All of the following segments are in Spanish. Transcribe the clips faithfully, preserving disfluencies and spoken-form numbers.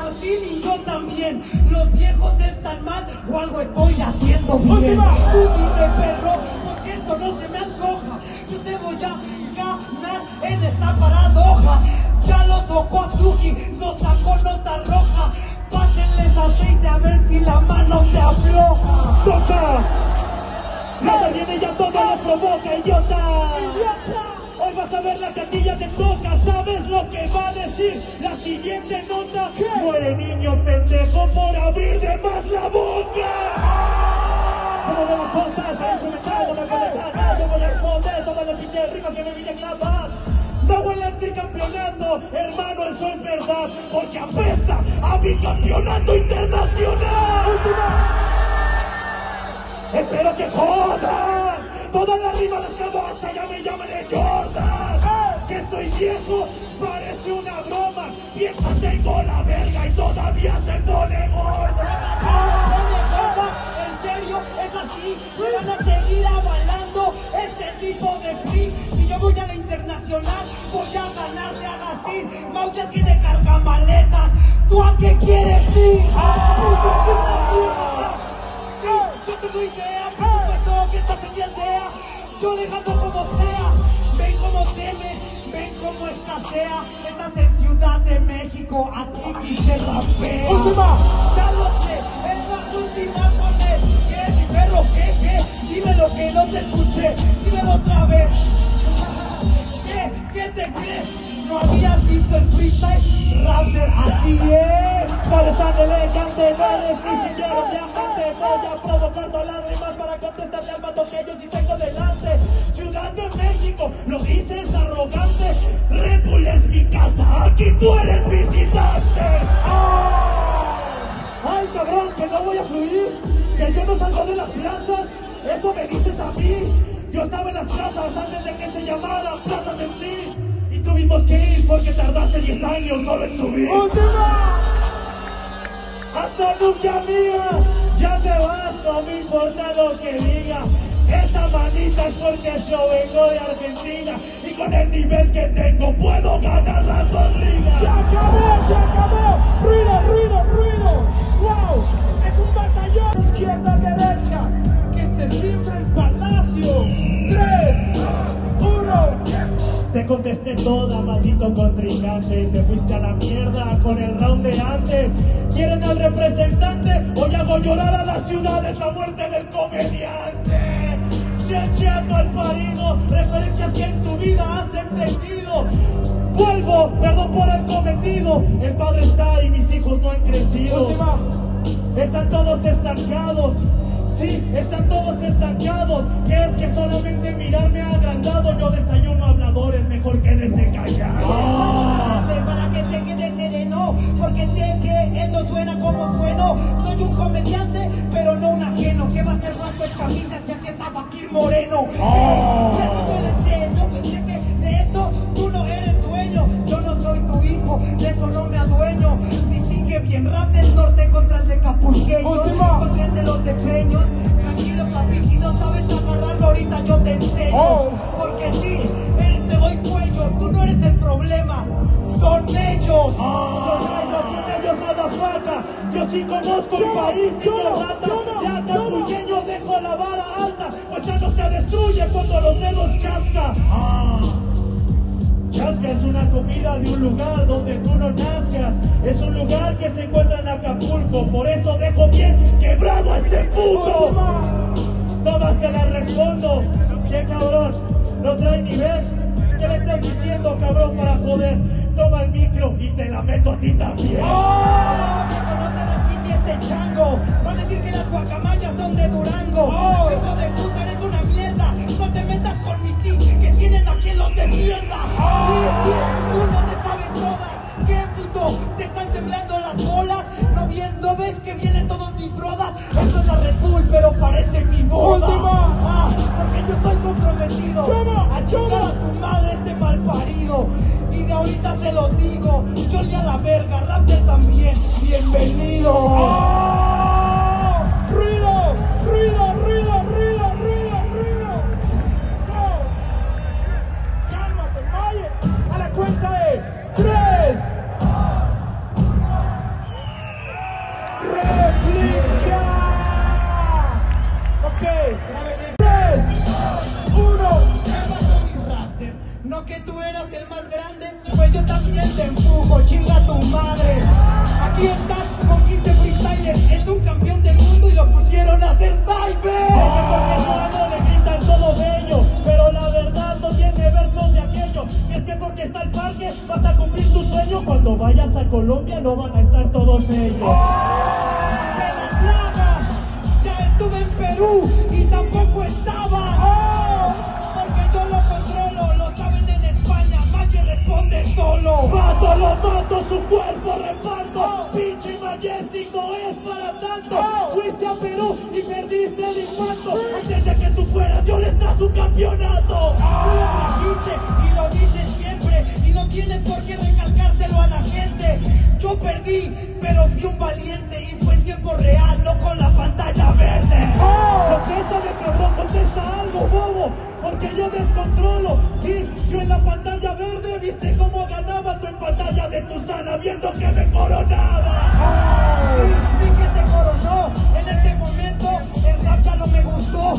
así y yo también. Los viejos están mal o algo estoy haciendo bien. Última, tú dime, perro, porque esto no se me antoja. Yo debo ya ganar en esta paradoja. Ya lo tocó a Chucky, nos sacó nota roja. Pásenles aceite a ver si la mano te afloja. ¡Toca! Rapder viene ya todo lo provoca, idiota. Hoy vas a ver la cartilla te toca, sabes lo que va a decir la siguiente nota. Muere niño pendejo por abrir de más la boca. Como me lo contas, me comentado, me comentado, yo voy a responder todas las pinches rimas que me vine a clavar. Vago en el tricampeonato, hermano, eso es verdad, porque apesta a bicampeonato internacional. Última. Espero que jodan, todas las rimas las cabo hasta ya me llaman de Jordan. Que estoy viejo, parece una broma, vieja tengo la verga y todavía se pone gorda. En serio, es así, me van a seguir avalando este tipo de free. Si yo voy a la internacional, voy a ganarle a Gasín. Mau ya tiene cargamaletas, ¿tú a qué quieres ir? Idea, pero que estás en mi aldea, yo dejando como sea, ven como teme, ven como escasea, estás en Ciudad de México, aquí sí se rapea. Última, ya lo sé, es la última con él, ¿qué? Mi perro, ¿qué? ¿Qué? Dímelo que no te escuché, dímelo otra vez, ¿qué? ¿Qué te crees? ¿No habías visto el freestyle? Rapder, así es, sale tan elegante, no eres ya. Voy a provocar todas las rimas para contestarle al vato que yo sí tengo delante. Ciudad de México, lo dices arrogante. Red Bull es mi casa, aquí tú eres visitante. Ay, cabrón, que no voy a fluir, que yo no salgo de las plazas. Eso me dices a mí. Yo estaba en las plazas antes de que se llamara plazas en sí. Y tuvimos que ir porque tardaste diez años solo en subir. Hasta nunca, amiga, ya te vas, no me importa lo que diga. Esa manita es porque yo vengo de Argentina y con el nivel que tengo puedo ganar las dos ligas. ¡Se acabó, se acabó! ¡Ruido, ruido, ruido! ¡Wow! ¡Es un batallón! Izquierda, derecha, que se siembra el palacio. ¡tres, uno! Te contesté toda, maldito contrincante. Te fuiste a la mierda con el round de antes. ¿Quieren al representante? Hoy hago llorar a las ciudades la muerte del comediante. Checheando al parido, referencias que en tu vida has entendido. Vuelvo, perdón por el cometido. El padre está y mis hijos no han crecido. Última. Están todos estancados. Sí, están todos estancados. Que es que solamente mirarme ha agrandado. Yo desayuno habladores, mejor quédese callado. Oh. Para que se quede sereno, porque sé que él no suena como sueno. Soy un comediante, pero no un ajeno. ¿Qué va a hacer rato en camisa si aquí está Fakir Moreno? Oh. Eh, no eres eso, sé que de esto tú no eres dueño. Yo no soy tu hijo, de eso no me adueño. Distingue bien rap del norte contra el de Capulqueño. Última. Contra el de los pequeños. Tranquilo, papi, si no sabes agarrarlo ahorita yo te enseño. Oh. Porque sí, te doy cuello, tú no eres el problema. Son ellos. Oh. Son ellos, son ellos, nada falta. Yo sí conozco el país, ni te rata. Ya Capulqueño dejo la vara alta. Pues no te destruye cuando los dedos chasca. Oh. Chasca es una comida de un lugar donde tú no nazcas. Es un lugar que se encuentra en Acapulco. Por eso dejo bien quebrado a este puto. Todas te las respondo. Che cabrón, no trae nivel. ¿Qué le estás diciendo, cabrón, para joder? Toma el micro y te la meto a ti también. ¡Oh! Que conocen la city este chango. Va a decir que las guacamayas son de Durango. ¡Oh! Hijo de puta, eres una mierda. No te metas con mi team, que tienen a quien los defienda. Tú no te sabes todas, qué puto, te están temblando las bolas, no bien, no ves que vienen todos mis brodas, esto es la Red Bull, pero parece mi boda. Ah, porque yo estoy comprometido a chocar a su madre este malparido, y de ahorita te lo digo, yo le a la verga, Rapder también, bienvenido. Oh, ruido, ruido, ruido, ruido, ruido, ruido. No. Cálmate, Maye, a la cuenta de tres. sino que tú eras el más grande, pues yo también te empujo, chinga tu madre. Aquí estás con quince freestylers, es un campeón del mundo y lo pusieron a hacer cyber. Porque solo le gritan todo bello, pero la verdad no tiene versos de aquello. Y es que porque está el parque, vas a cumplir tu sueño. Cuando vayas a Colombia no van a estar todos ellos. Y tampoco estaba, ¡oh! Porque yo lo controlo, lo saben en España, Maje responde solo. Mato lo tanto, su cuerpo reparto, ¡oh! Pinche Majestic no es para tanto, ¡oh! Fuiste a Perú y perdiste el impacto, ¡sí! Antes de que tú fueras yo les traje un campeonato, ¡oh! Tú lo dijiste y lo dices siempre, y no tienes por qué recalcárselo a la gente. Yo perdí, pero fui un valiente y fue en tiempo real, no con la pantalla verde. Contéstame, cabrón, contesta algo, bobo, porque yo descontrolo. Sí, yo en la pantalla verde, viste cómo ganaba, tú en pantalla de tu sala viendo que me coronaba. Sí, vi que te coronó, en ese momento el Rapder no me gustó,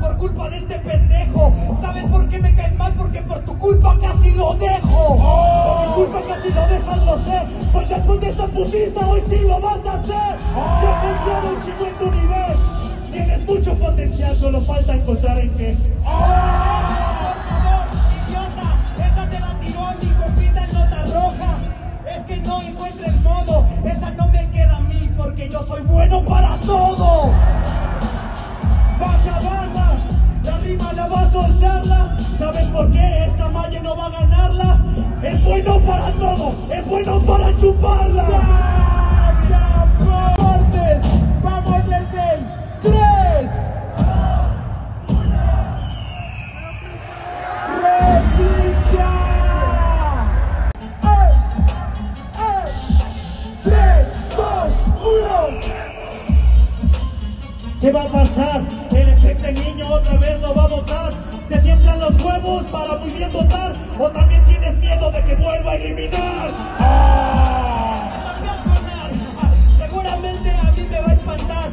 por culpa de este pendejo. ¿Sabes por qué me caes mal? Porque por tu culpa casi lo dejo. Por mi culpa casi lo dejas, lo sé, pues después de esta putiza hoy sí lo vas a hacer. Yo confiaba un chico en tu nivel. Tienes mucho potencial, solo falta encontrar en qué. ¡Oh! Por favor, idiota, esa te la tiró a mi compita en nota roja. Es que no encuentro el modo, esa no me queda a mí, porque yo soy bueno para todo. Baja, baja, la rima la va a soltarla. ¿Sabes por qué? Esta Maje no va a ganarla. Es bueno para todo, es bueno para chuparla. ¡Saca, cortes! ¡Vamos desde el! ¡Tres! ¡Replica! ¡Eh! ¡Eh! ¡Tres, dos, uno! ¿Qué va a pasar? El efecto niño otra vez lo va a votar. Te tiemblan los huevos para muy bien votar. O también tienes miedo de que vuelva a eliminar. ¡Ah! Seguramente a mí me va a espantar.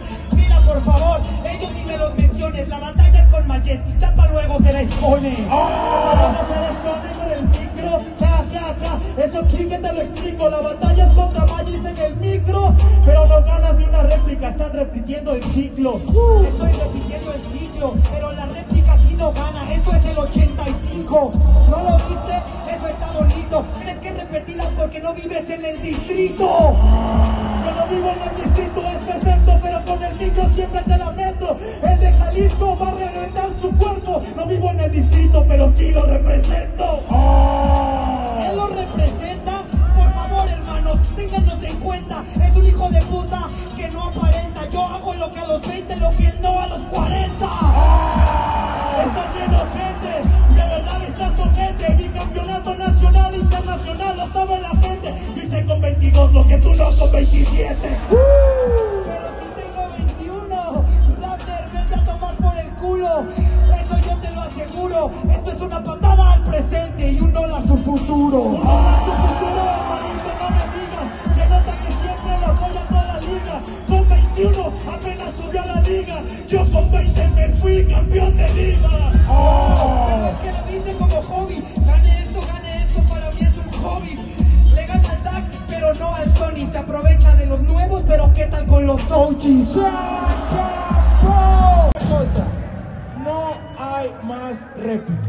Por favor, ellos ni me los menciones. La batalla es con Majestic, chapa luego se la escone. ¡Oh! Luego se la escone con el micro, ja, ja, ja. Eso sí que te lo explico. La batalla es contra Majestic en el micro, pero no ganas ni una réplica. Están repitiendo el ciclo. Uh. Estoy repitiendo el ciclo, pero la réplica aquí no gana. Esto es el ochenta y cinco. ¿No lo viste? Eso está bonito. ¿Crees que repetirás porque no vives en el distrito? Yo no vivo en el distrito, es perfecto, pero con el micro siempre te la meto. El de Jalisco va a reventar su cuerpo. No vivo en el distrito, pero sí lo represento. ¡Oh! Él lo representa. Por favor, hermanos, téngannos en cuenta. Es un hijo de puta que no aparenta. Yo hago lo que a los veinte, lo que él no a los cuarenta. ¡Oh! Estás bien ojete, de verdad estás ojete. Mi campeonato nacional, internacional, lo sabe la gente. Yo hice con veintidós lo que tú no con veintisiete. ¡Uh! Eso yo te lo aseguro, esto es una patada al presente y un hola a su futuro. Un hola a su futuro, hermanito, no me digas. Se nota que siempre lo apoya toda la liga. Con veintiuno apenas subió a la liga. Yo con veinte me fui campeón de liga. ¡Oh! Pero es que lo dice como hobby. Gane esto, gane esto, para mí es un hobby. Le gana al D A C, pero no al Sony. Se aprovecha de los nuevos, pero ¿qué tal con los Touchis? ¡Saca! Cosa. No hay más réplica.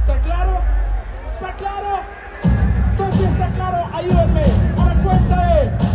¿Está claro? ¿Está claro? Entonces está claro, ayúdenme a la cuenta de...